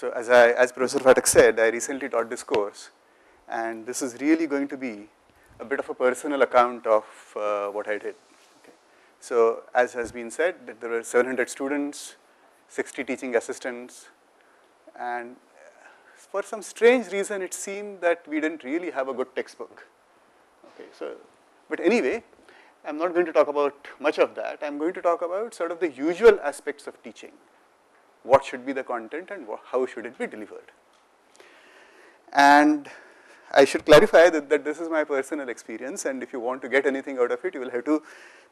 So as Professor Ghatak said, I recently taught this course, and this is really going to be a bit of a personal account of what I did. Okay. So as has been said, that there were 700 students, 60 teaching assistants, and for some strange reason, it seemed that we didn't really have a good textbook. Okay, so, but anyway, I'm not going to talk about much of that. I'm going to talk about sort of the usual aspects of teaching. What should be the content and how should it be delivered? And I should clarify that this is my personal experience, and if you want to get anything out of it, you will have to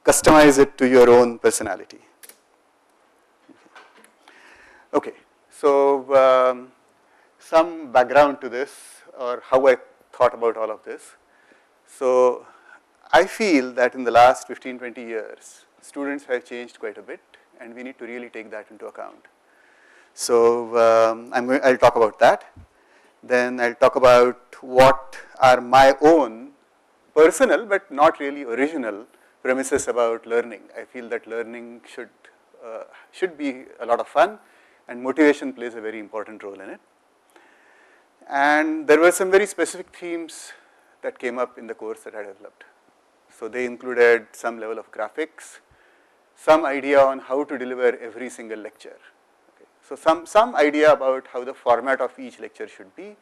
customize it to your own personality. Okay, so some background to this, or how I thought about all of this. So I feel that in the last 15-20 years, students have changed quite a bit, and we need to really take that into account. So I'll talk about that. Then I'll talk about what are my own personal, but not really original, premises about learning. I feel that learning should be a lot of fun, and motivation plays a very important role in it. And there were some very specific themes that came up in the course that I developed. So they included some level of graphics, some idea on how to deliver every single lecture. Okay. So some idea about how the format of each lecture should be.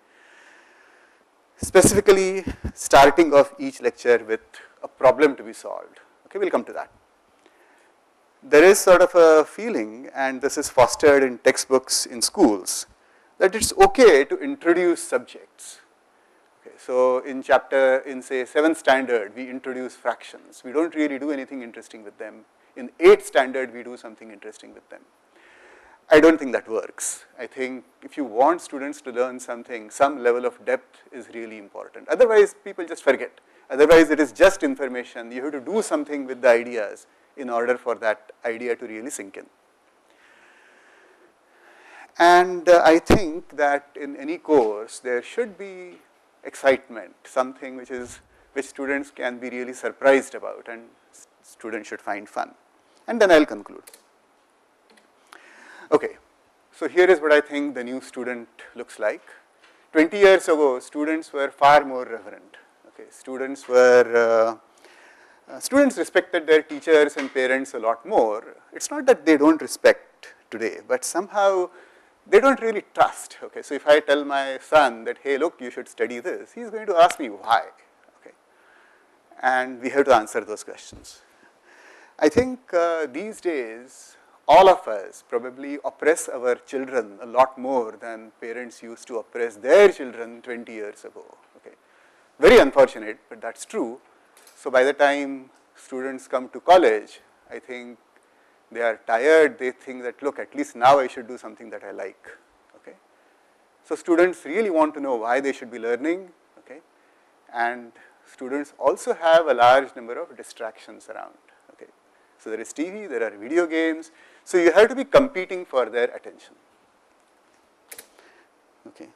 Specifically, starting off each lecture with a problem to be solved. Okay, we'll come to that. There is sort of a feeling, and this is fostered in textbooks in schools, that it's okay to introduce subjects. Okay, so in say 7th standard, we introduce fractions. We don't really do anything interesting with them. In 8th standard, we do something interesting with them. I don't think that works. I think if you want students to learn something, some level of depth is really important. Otherwise, people just forget. Otherwise, it is just information. You have to do something with the ideas in order for that idea to really sink in. And I think that in any course, there should be excitement, something which students can be really surprised about, and students should find fun. And then I'll conclude. Okay, so here is what I think the new student looks like. 20 years ago, students were far more reverent. Okay, students respected their teachers and parents a lot more. It's not that they don't respect today, but somehow they don't really trust. Okay, so if I tell my son that, hey, look, you should study this, he's going to ask me why. Okay, and we have to answer those questions. I think these days, all of us probably oppress our children a lot more than parents used to oppress their children 20 years ago. Okay, very unfortunate, but that's true. So by the time students come to college, I think they are tired. They think that, look, at least now I should do something that I like. Okay, so students really want to know why they should be learning. Okay, and students also have a large number of distractions around. Okay, so there is TV, there are video games. So you have to be competing for their attention. Okay,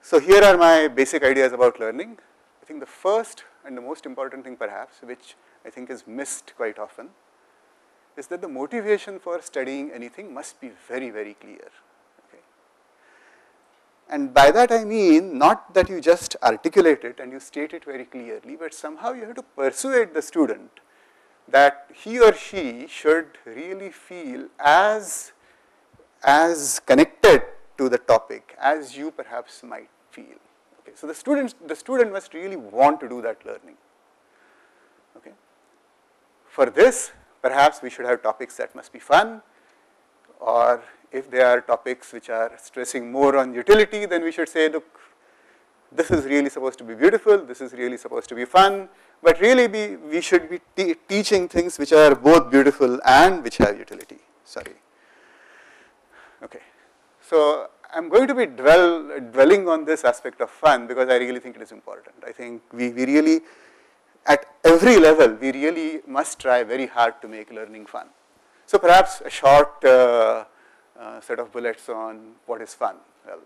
so here are my basic ideas about learning. I think the first and the most important thing, perhaps, which I think is missed quite often, is that the motivation for studying anything must be very, very clear. Okay. And by that I mean not that you just articulate it and you state it very clearly, but somehow you have to persuade the student that he or she should really feel as connected to the topic as you perhaps might feel. Okay. So the student must really want to do that learning. Okay. For this, perhaps we should have topics that must be fun, or if there are topics which are stressing more on utility, then we should say, look, this is really supposed to be beautiful, this is really supposed to be fun, but really we should be teaching things which are both beautiful and which have utility. Sorry. Okay. So I'm going to be dwelling on this aspect of fun because I really think it is important. I think we really, at every level, we really must try very hard to make learning fun. So perhaps a short set of bullets on what is fun. Well,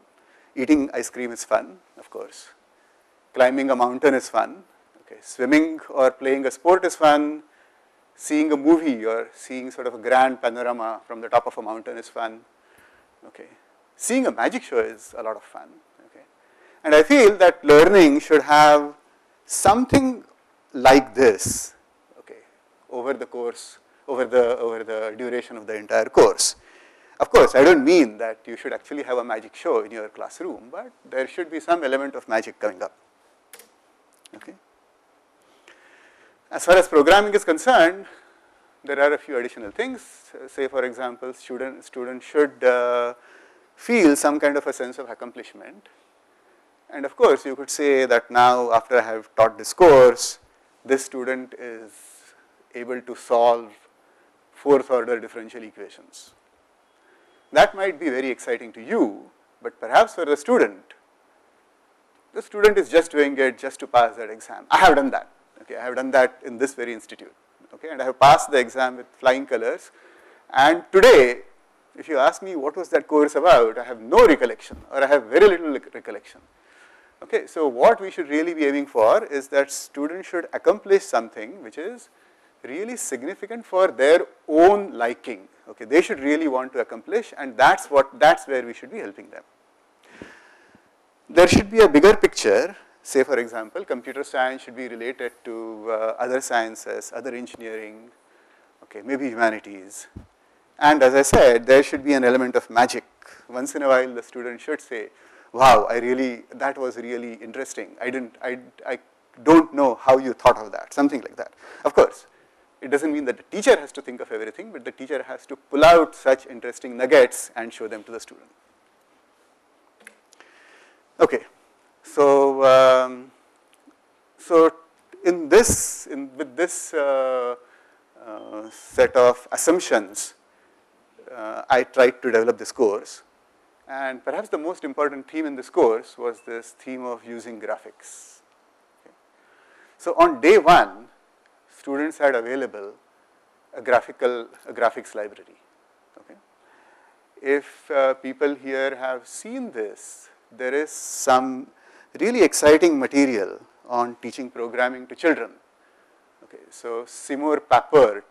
eating ice cream is fun, of course. Climbing a mountain is fun. Okay. Swimming or playing a sport is fun. Seeing a movie or seeing sort of a grand panorama from the top of a mountain is fun. Okay. seeing a magic show is a lot of fun, okay. And I feel that learning should have something like this, okay, over the course, over the duration of the entire course. Of course, I don't mean that you should actually have a magic show in your classroom, but there should be some element of magic coming up, okay. As far as programming is concerned, there are a few additional things. Say, for example, students should feel some kind of a sense of accomplishment. And of course, you could say that now, after I have taught this course, this student is able to solve 4th-order differential equations. That might be very exciting to you, but perhaps for the student is just doing it just to pass that exam. I have done that. Okay, I have done that in this very institute. Okay, and I have passed the exam with flying colors. And today, if you ask me what was that course about, I have no recollection, or I have very little recollection. Okay, so what we should really be aiming for is that students should accomplish something which is really significant for their own liking. Okay, they should really want to accomplish, and that's where we should be helping them. There should be a bigger picture. Say, for example, computer science should be related to other sciences, other engineering, okay, maybe humanities. And as I said, there should be an element of magic. Once in a while, the student should say, wow, that was really interesting. I don't know how you thought of that, something like that. Of course, it doesn't mean that the teacher has to think of everything, but the teacher has to pull out such interesting nuggets and show them to the student. Okay. So, with this set of assumptions, I tried to develop this course, and perhaps the most important theme in this course was this theme of using graphics. Okay. So, on day one, students had available a graphics library. Okay. If people here have seen this, there is some really exciting material on teaching programming to children. Okay, so Seymour Papert,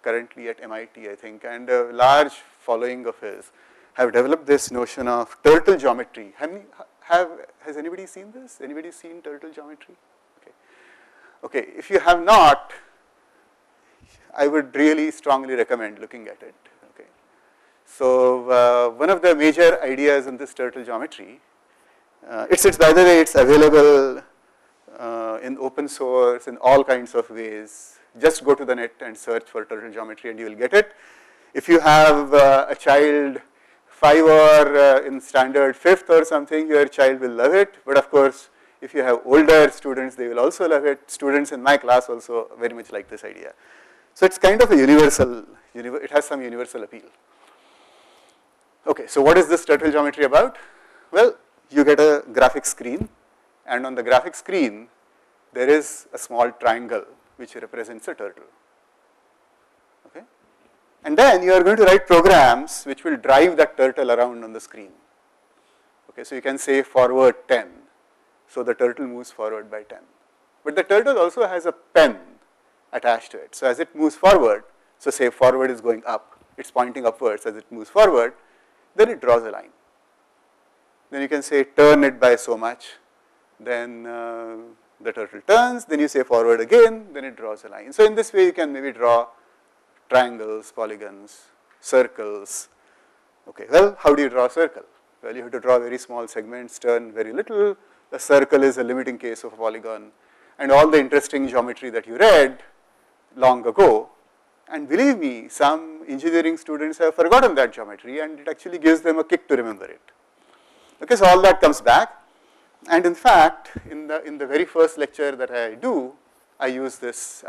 currently at MIT, I think, and a large following of his, have developed this notion of turtle geometry. Has anybody seen this? Anybody seen turtle geometry? Okay. Okay, if you have not, I would really strongly recommend looking at it. Okay. So one of the major ideas in this turtle geometry, by the way, it's available in open source in all kinds of ways. Just go to the net and search for turtle geometry and you will get it. If you have a child 5 or in standard 5th or something, your child will love it. But of course, if you have older students, they will also love it. Students in my class also very much like this idea. So it's kind of a universal, it has some universal appeal. Okay, so what is this turtle geometry about? Well, you get a graphic screen, and on the graphic screen, there is a small triangle which represents a turtle. Okay? And then you are going to write programs which will drive that turtle around on the screen. Okay, so you can say forward 10, so the turtle moves forward by 10. But the turtle also has a pen attached to it. So as it moves forward, so say forward is going up, it's pointing upwards as it moves forward, then it draws a line. Then you can say turn it by so much, then the turtle turns, then you say forward again, then it draws a line. So in this way you can maybe draw triangles, polygons, circles. Okay, well, how do you draw a circle? Well, you have to draw very small segments, turn very little. A circle is a limiting case of a polygon, and all the interesting geometry that you read long ago. And believe me, some engineering students have forgotten that geometry, and it actually gives them a kick to remember it. Okay, so all that comes back, and in fact, in the very first lecture that I do, I use this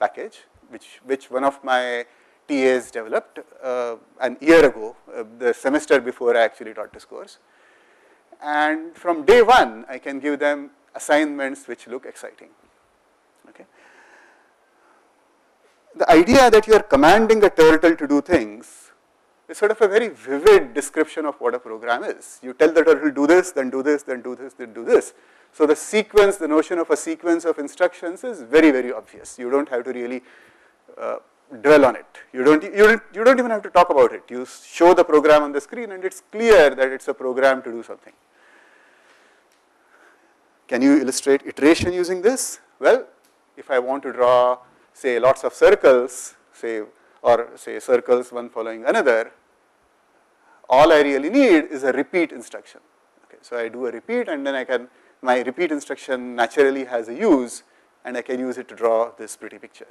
package, which one of my TAs developed an year ago, the semester before I actually taught this course. And from day one, I can give them assignments which look exciting. Okay. The idea that you are commanding a turtle to do things is sort of a very vivid description of what a program is. You tell the turtle do this, then do this, then do this, then do this. So the sequence, the notion of a sequence of instructions is very, very obvious. You don't have to really dwell on it. You don't even have to talk about it. You show the program on the screen and it's clear that it's a program to do something. Can you illustrate iteration using this? Well, if I want to draw, say, lots of circles, or say circles one following another, all I really need is a repeat instruction. Okay, so I do a repeat and then I can, my repeat instruction naturally has a use and I can use it to draw this pretty picture.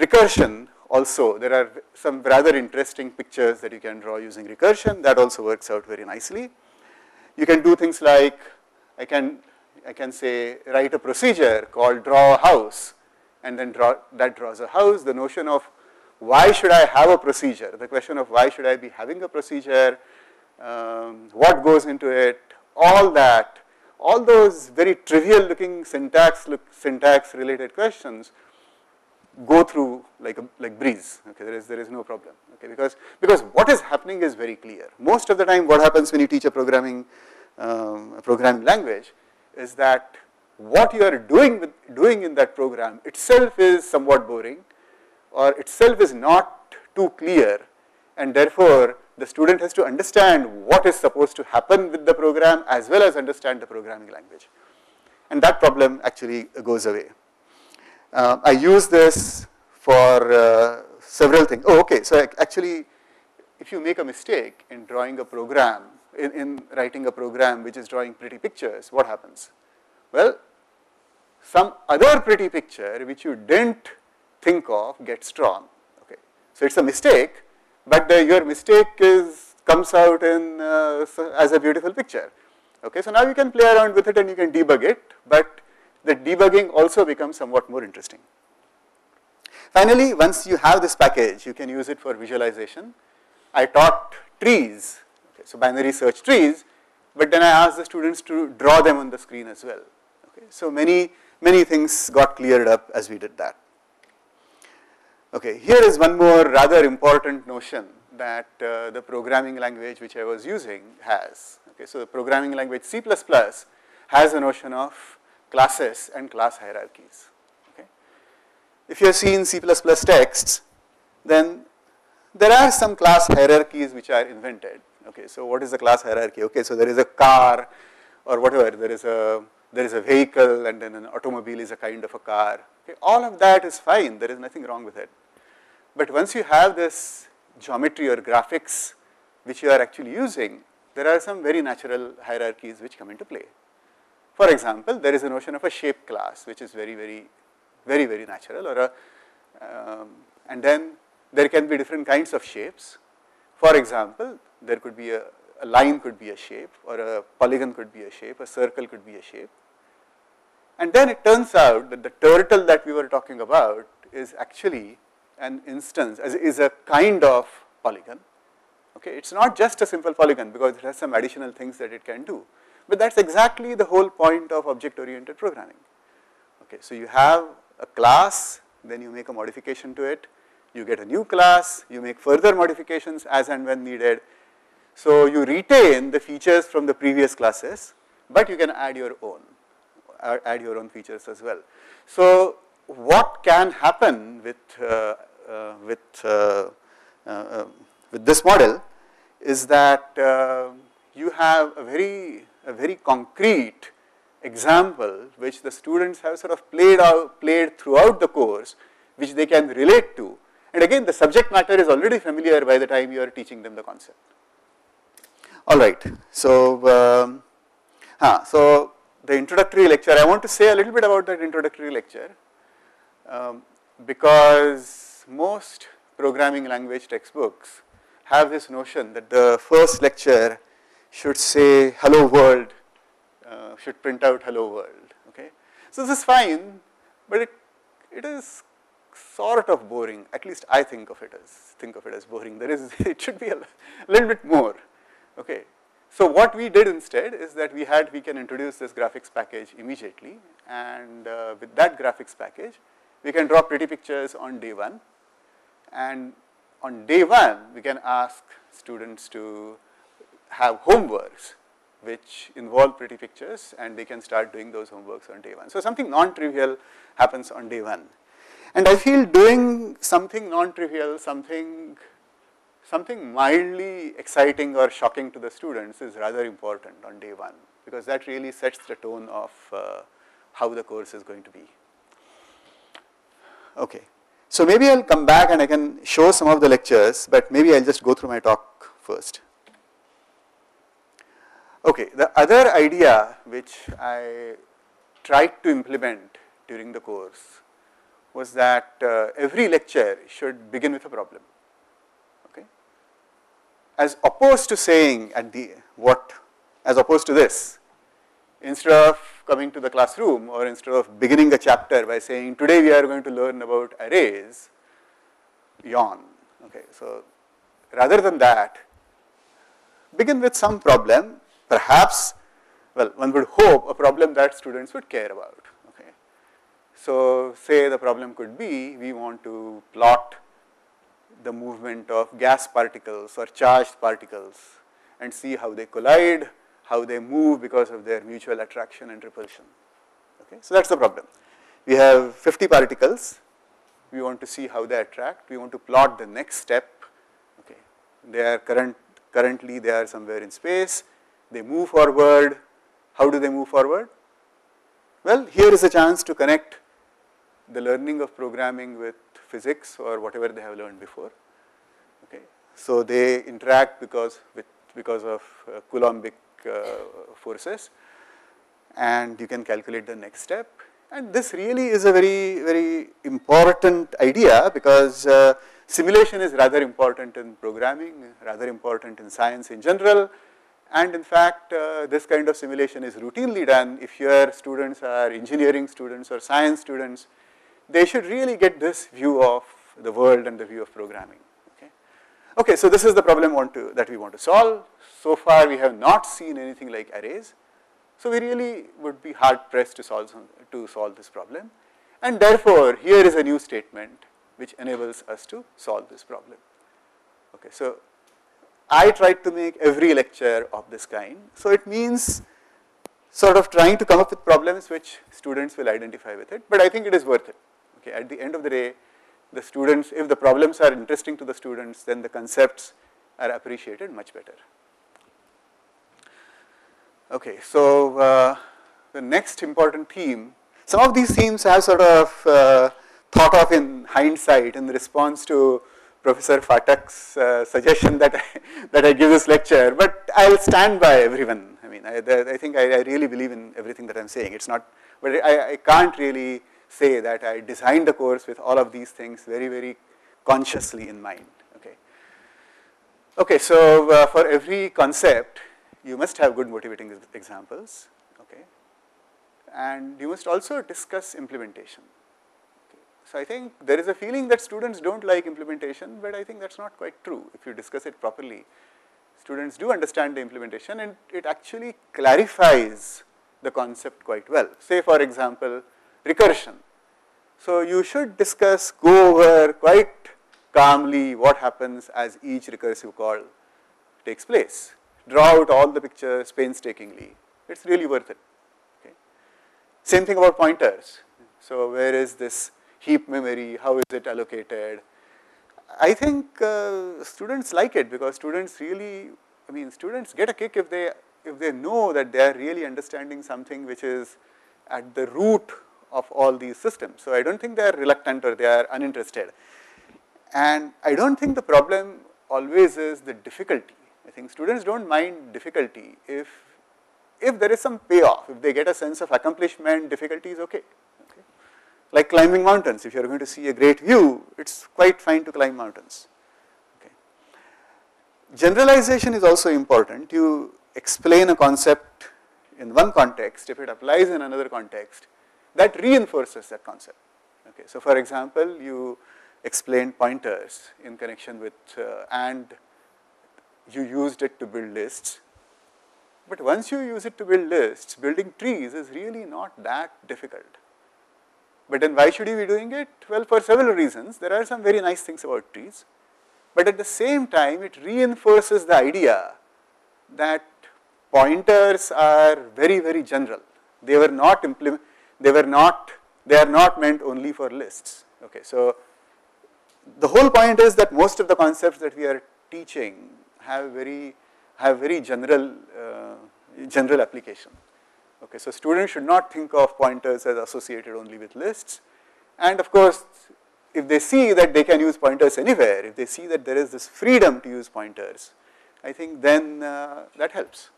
Recursion also, there are some rather interesting pictures that you can draw using recursion. That also works out very nicely. You can do things like, I can say, write a procedure called draw a house, and then that draws a house. The notion of why should I have a procedure, the question of why should I be having a procedure, what goes into it, all that, all those very trivial looking syntax related questions go through like breeze. Okay, there is no problem. Okay, because what is happening is very clear. Most of the time, what happens when you teach a programming language is that what you are doing in that program itself is somewhat boring, or itself is not too clear, and therefore the student has to understand what is supposed to happen with the program as well as understand the programming language, and that problem actually goes away. I use this for several things. Oh, okay. So actually, if you make a mistake in drawing a program, in writing a program which is drawing pretty pictures, what happens? Well, some other pretty picture which you didn't think of gets drawn. Okay, so it's a mistake, but your mistake comes out in as a beautiful picture. Okay, so now you can play around with it and you can debug it, but the debugging also becomes somewhat more interesting. Finally, once you have this package, you can use it for visualization. I taught trees, okay, so binary search trees, but then I asked the students to draw them on the screen as well. Okay, so many things got cleared up as we did that. Okay, here is one more rather important notion that the programming language which I was using has. Okay, so the programming language C++ has a notion of classes and class hierarchies. Okay. If you have seen C++ texts, then there are some class hierarchies which are invented. Okay, so what is the class hierarchy? Okay, so there is a car or whatever, there is a vehicle, and then an automobile is a kind of a car. Okay, all of that is fine, there is nothing wrong with it. But once you have this geometry or graphics which you are actually using, there are some very natural hierarchies which come into play. For example, there is a notion of a shape class, which is very, very natural, or a, and then there can be different kinds of shapes. For example, there could be a line could be a shape, or a polygon could be a shape, a circle could be a shape. And then it turns out that the turtle that we were talking about is actually an instance, is a kind of polygon. Okay, it's not just a simple polygon because it has some additional things that it can do. But that's exactly the whole point of object-oriented programming. Okay, so you have a class, then you make a modification to it, you get a new class, you make further modifications as and when needed. So you retain the features from the previous classes, but you can add your own features as well. So what can happen with this model is that you have a very concrete example which the students have sort of played throughout the course, which they can relate to. And again, the subject matter is already familiar by the time you are teaching them the concept. All right. So, so the introductory lecture, I want to say a little bit about that introductory lecture because most programming language textbooks have this notion that the first lecture should say hello world, should print out hello world, okay. So this is fine, but it is sort of boring, at least I think of it as boring. It should be a little bit more, okay. So what we did instead is that we can introduce this graphics package immediately, and with that graphics package, we can draw pretty pictures on day one, and on day one, we can ask students to have homeworks which involve pretty pictures, and they can start doing those homeworks on day one. So something non-trivial happens on day one. And I feel doing something non-trivial, something mildly exciting or shocking to the students is rather important on day one, because that really sets the tone of how the course is going to be. Okay, so maybe I'll come back and I can show some of the lectures, but maybe I'll just go through my talk first. Okay, the other idea which I tried to implement during the course was that every lecture should begin with a problem. Okay, as opposed to saying at the as opposed to this, instead of coming to the classroom or instead of beginning a chapter by saying today we are going to learn about arrays, yawn. Okay, so rather than that, begin with some problem, perhaps, well, one would hope a problem that students would care about. Okay, so say the problem could be we want to plot the movement of gas particles or charged particles and see how they collide, how they move because of their mutual attraction and repulsion. Okay, so that's the problem. We have 50 particles, we want to see how they attract, we want to plot the next step. Okay, they are currently they are somewhere in space, they move forward. How do they move forward? Well, here is a chance to connect the learning of programming with physics or whatever they have learned before. Okay, so they interact because of Coulombic forces, and you can calculate the next step. And this really is a very, very important idea, because simulation is rather important in programming, rather important in science in general, and in fact this kind of simulation is routinely done. If your students are engineering students or science students, they should really get this view of the world and the view of programming. Okay, so this is the problem that we want to solve. So far we have not seen anything like arrays, so we really would be hard pressed to solve this problem, and therefore here is a new statement which enables us to solve this problem. Okay, so I tried to make every lecture of this kind, so it means sort of trying to come up with problems which students will identify with it, but I think it is worth it. Okay, at the end of the day, the students, if the problems are interesting to the students, then the concepts are appreciated much better. Okay, so the next important theme, some of these themes I have sort of thought of in hindsight in response to Professor Phatak's suggestion that I give this lecture, but I will stand by everyone. I mean, I think I really believe in everything that I am saying. It's not, but I can't really say that I designed the course with all of these things very, very consciously in mind. Okay. Okay, so for every concept, you must have good motivating examples. Okay, and you must also discuss implementation. Okay. So I think there is a feeling that students don't like implementation, but I think that's not quite true. If you discuss it properly, students do understand the implementation, and it actually clarifies the concept quite well. Say, for example, recursion. So you should discuss, go over quite calmly what happens as each recursive call takes place. Draw out all the pictures painstakingly. It's really worth it. Okay. Same thing about pointers. So where is this heap memory? How is it allocated? I think students like it, because students really, I mean, students get a kick if they know that they are really understanding something which is at the root of all these systems. So I don't think they are reluctant or they are uninterested. And I don't think the problem always is the difficulty. I think students don't mind difficulty if there is some payoff, if they get a sense of accomplishment. Difficulty is okay. Okay. Like climbing mountains, if you are going to see a great view, it's quite fine to climb mountains. Okay. Generalization is also important. You explain a concept in one context, if it applies in another context, that reinforces that concept. Okay, so for example, you explained pointers in connection with and you used it to build lists. But once you use it to build lists, building trees is really not that difficult. But then why should you be doing it? Well, for several reasons. There are some very nice things about trees, but at the same time it reinforces the idea that pointers are very, very general. They were not implemented. They are not meant only for lists. Okay, so the whole point is that most of the concepts that we are teaching have very general application. Okay, so students should not think of pointers as associated only with lists, and of course if they see that they can use pointers anywhere, if they see that there is this freedom to use pointers, I think then that helps.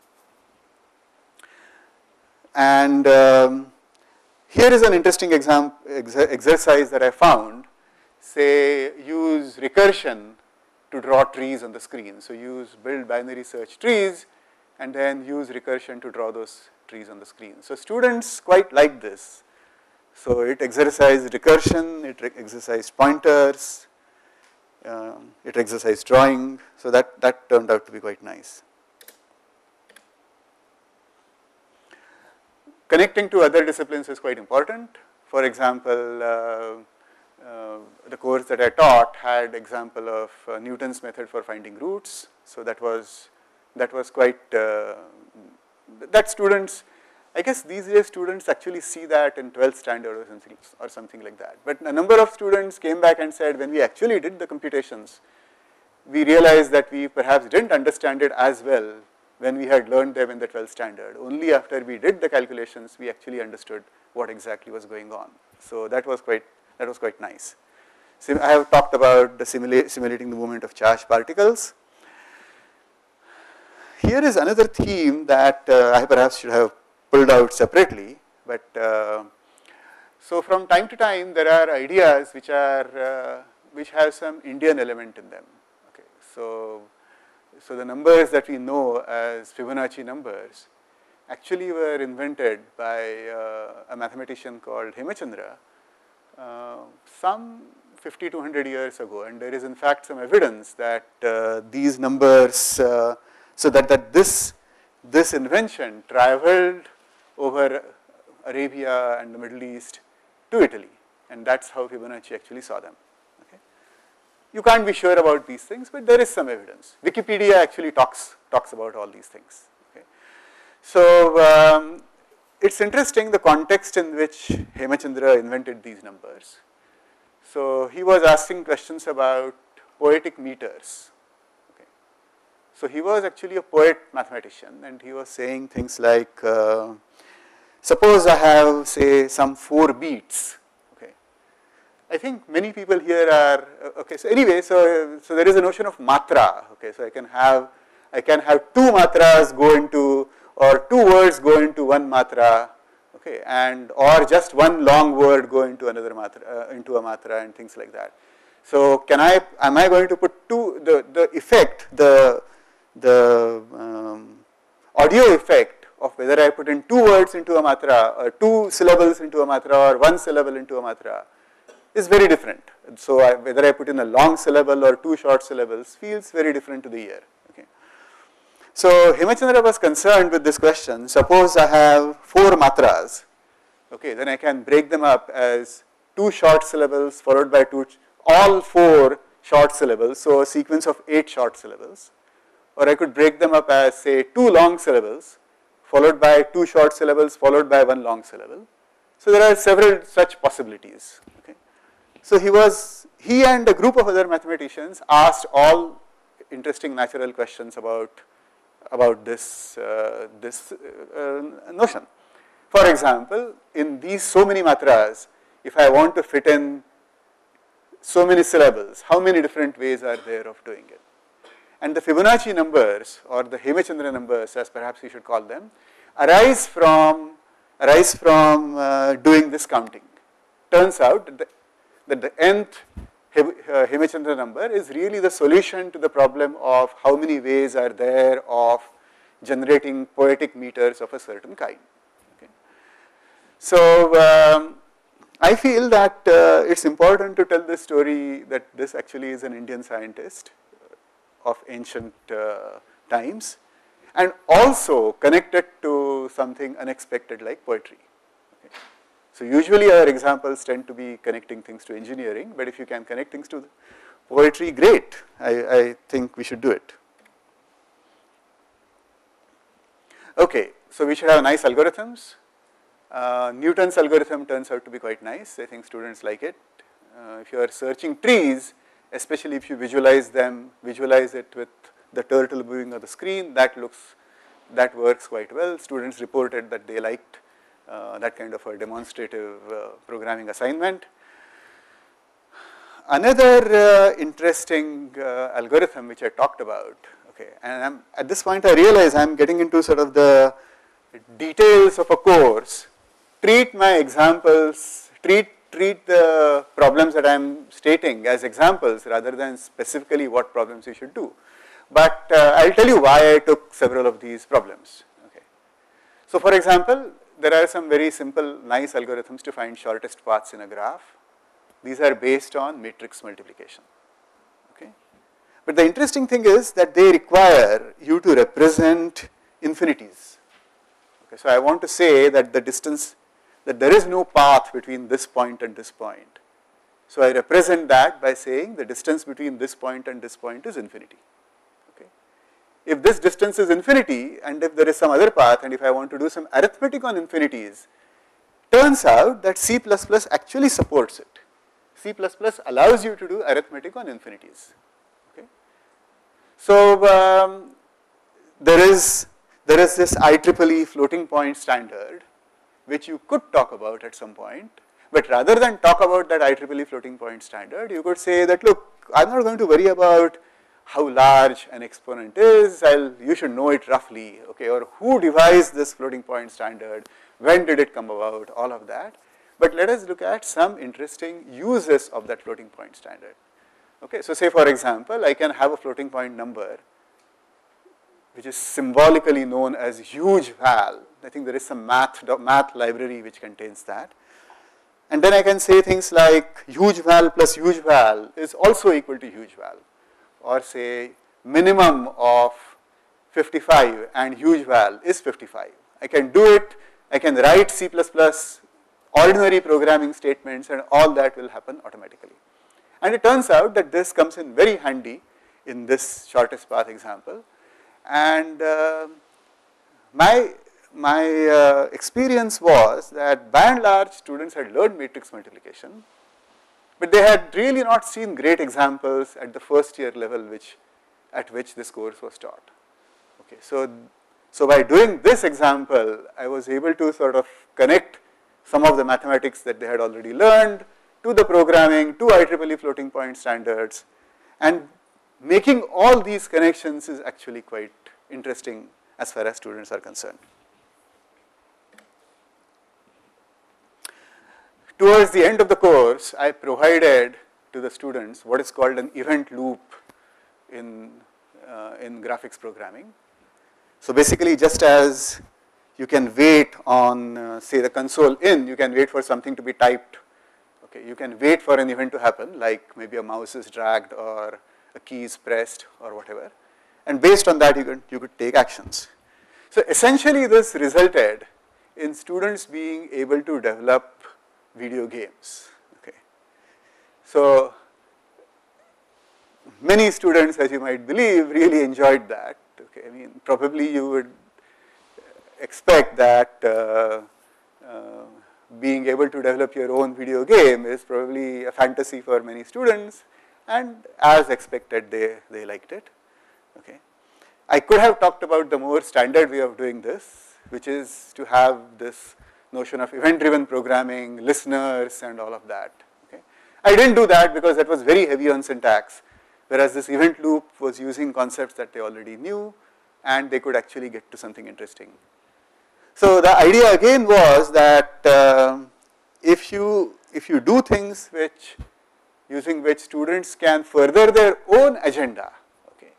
And here is an interesting exercise that I found. Say, use recursion to draw trees on the screen. So build binary search trees and then use recursion to draw those trees on the screen. So students quite like this. So it exercised recursion, it exercised pointers, it exercised drawing. So that turned out to be quite nice. Connecting to other disciplines is quite important. For example, the course that I taught had example of Newton's method for finding roots. So that was quite that students, I guess these days students actually see that in 12th standard or something like that. But a number of students came back and said, when we actually did the computations, we realized that we perhaps didn't understand it as well when we had learned them in the 12th standard. Only after we did the calculations, we actually understood what exactly was going on. So that was quite nice. So I have talked about the simulating the movement of charged particles. Here is another theme that I perhaps should have pulled out separately, but so from time to time there are ideas which are which have some Indian element in them. Okay, so the numbers that we know as Fibonacci numbers actually were invented by a mathematician called Hemachandra some 50 to 100 years ago, and there is in fact some evidence that these numbers, so that this invention traveled over Arabia and the Middle East to Italy, and that's how Fibonacci actually saw them. You can't be sure about these things, but there is some evidence. Wikipedia actually talks about all these things. Okay. So it's interesting the context in which Hemachandra invented these numbers. So he was asking questions about poetic meters. Okay. So he was actually a poet mathematician, and he was saying things like, suppose I have, say, some 4 beats. I think many people here are okay. So anyway, so there is a notion of matra. Okay, so I can have 2 matras go into, or 2 words go into 1 matra. Okay, and or just 1 long word go into another matra, into a matra, and things like that. So am I going to put the audio effect of whether I put in 2 words into a matra, or 2 syllables into a matra, or 1 syllable into a matra, is very different. So whether I put in a long syllable or 2 short syllables feels very different to the ear. Okay. So Hemachandra was concerned with this question. Suppose I have 4 matras. Okay, then I can break them up as 2 short syllables followed by all 4 short syllables. So a sequence of 8 short syllables. Or I could break them up as, say, 2 long syllables followed by 2 short syllables followed by 1 long syllable. So there are several such possibilities. Okay. So he and a group of other mathematicians asked all interesting natural questions about this notion. For example, in these so many matras, if I want to fit in so many syllables, how many different ways are there of doing it? And the Fibonacci numbers, or the Hemachandra numbers as perhaps we should call them, arise from doing this counting. Turns out that the nth Hemachandra number is really the solution to the problem of how many ways are there of generating poetic meters of a certain kind. Okay. So I feel that it's important to tell this story, that this actually is an Indian scientist of ancient times, and also connected to something unexpected like poetry. So usually our examples tend to be connecting things to engineering, but if you can connect things to poetry, great. I think we should do it. Okay, so we should have nice algorithms. Newton's algorithm turns out to be quite nice. I think students like it. if you are searching trees, especially if you visualize them, visualize it with the turtle viewing on the screen, that works quite well. Students reported that they liked that kind of a demonstrative programming assignment. Another interesting algorithm which I talked about, okay, and at this point I realize I am getting into sort of the details of a course. Treat my examples, treat the problems that I am stating as examples rather than specifically what problems you should do. But I will tell you why I took several of these problems, okay. So for example, there are some very simple, nice algorithms to find shortest paths in a graph. These are based on matrix multiplication, okay. But the interesting thing is that they require you to represent infinities, okay. So I want to say that the distance, that there is no path between this point and this point. So I represent that by saying the distance between this point and this point is infinity, okay. If this distance is infinity and if there is some other path and if I want to do some arithmetic on infinities, turns out that C++ actually supports it. C++ allows you to do arithmetic on infinities, okay. So there is this IEEE floating point standard which you could talk about at some point, but rather than talk about that IEEE floating point standard, you could say that look, I am not going to worry about how large an exponent is, you should know it roughly, okay, or who devised this floating point standard, when did it come about, all of that. But let us look at some interesting uses of that floating point standard, okay. So say for example, I can have a floating point number which is symbolically known as huge val. I think there is some math library which contains that. And then I can say things like huge val plus huge val is also equal to huge val, or say minimum of 55 and huge val is 55. I can do it, I can write C++ ordinary programming statements and all that will happen automatically. And it turns out that this comes in very handy in this shortest path example. And my experience was that by and large students had learned matrix multiplication, but they had really not seen great examples at the first year level at which this course was taught, okay. So by doing this example, I was able to sort of connect some of the mathematics that they had already learned to the programming, to IEEE floating point standards, and making all these connections is actually quite interesting as far as students are concerned. Towards the end of the course, I provided to the students what is called an event loop in graphics programming. So basically, just as you can wait on say the console in, you can wait for something to be typed, okay, you can wait for an event to happen, like maybe a mouse is dragged or a key is pressed or whatever, and based on that you could take actions. So essentially this resulted in students being able to develop video games, okay. So many students, as you might believe, really enjoyed that, okay. I mean, probably you would expect that being able to develop your own video game is probably a fantasy for many students, and as expected they liked it, okay. I could have talked about the more standard way of doing this, which is to have this notion of event driven programming, listeners and all of that, okay. I didn't do that because that was very heavy on syntax, whereas this event loop was using concepts that they already knew and they could actually get to something interesting. So the idea again was that if you do things using which students can further their own agenda, okay,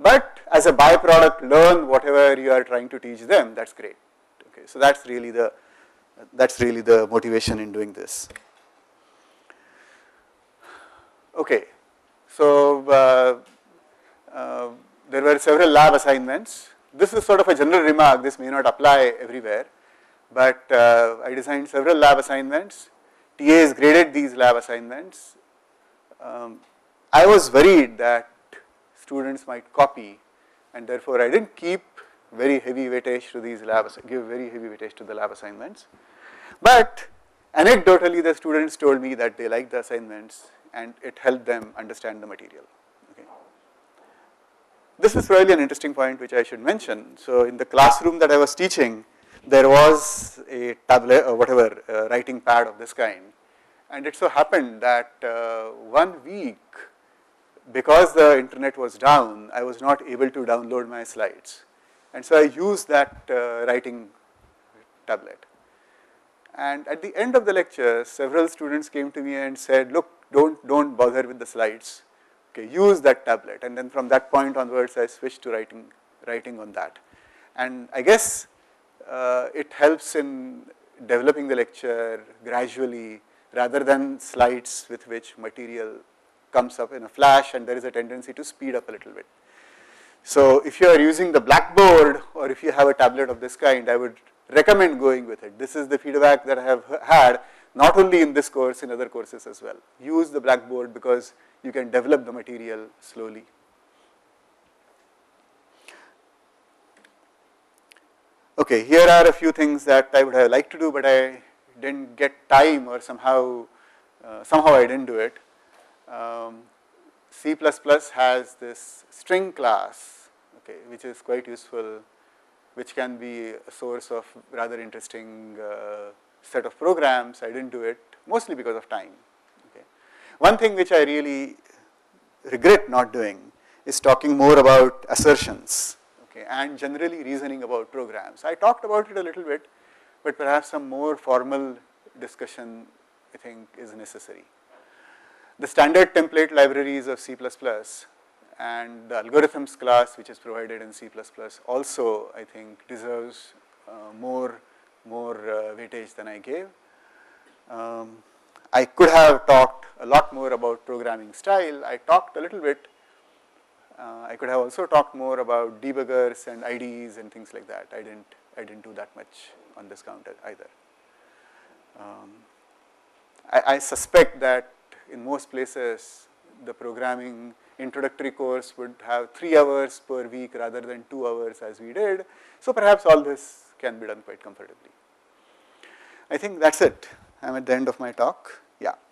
but as a byproduct learn whatever you are trying to teach them, that's great, okay. So that's really the motivation in doing this, okay. So there were several lab assignments. This is sort of a general remark, this may not apply everywhere, but I designed several lab assignments. TAs graded these lab assignments. I was worried that students might copy, and therefore I didn't give very heavy weightage to the lab assignments. But Anecdotally, the students told me that they liked the assignments and it helped them understand the material. Okay. This is really an interesting point which I should mention. So in the classroom that I was teaching, there was a tablet or whatever writing pad of this kind, and it so happened that one week, because the internet was down, I was not able to download my slides, and so I used that writing tablet. And at the end of the lecture, several students came to me and said, look, don't bother with the slides, okay, use that tablet. And then from that point onwards, I switched to writing on that, and I guess it helps in developing the lecture gradually rather than slides with which material comes up in a flash and there is a tendency to speed up a little bit. So if you are using the blackboard or if you have a tablet of this kind, I would recommend going with it. This is the feedback that I have had, not only in this course, in other courses as well. Use the blackboard because you can develop the material slowly. Okay, here are a few things that I would have liked to do, but I didn't get time, or somehow I didn't do it. C++ has this string class, okay, which is quite useful, which can be a source of rather interesting set of programs. I didn't do it mostly because of time. Okay. One thing which I really regret not doing is talking more about assertions. And generally reasoning about programs. I talked about it a little bit, but perhaps some more formal discussion I think is necessary. The standard template libraries of C++ and the algorithms class which is provided in C++ also I think deserves more weightage than I gave. I could have talked a lot more about programming style. I talked a little bit. I could have also talked more about debuggers and IDEs and things like that. I didn't do that much on this counter either. I suspect that in most places the programming introductory course would have 3 hours per week rather than 2 hours as we did. So perhaps all this can be done quite comfortably. I think that's it. I'm at the end of my talk. Yeah.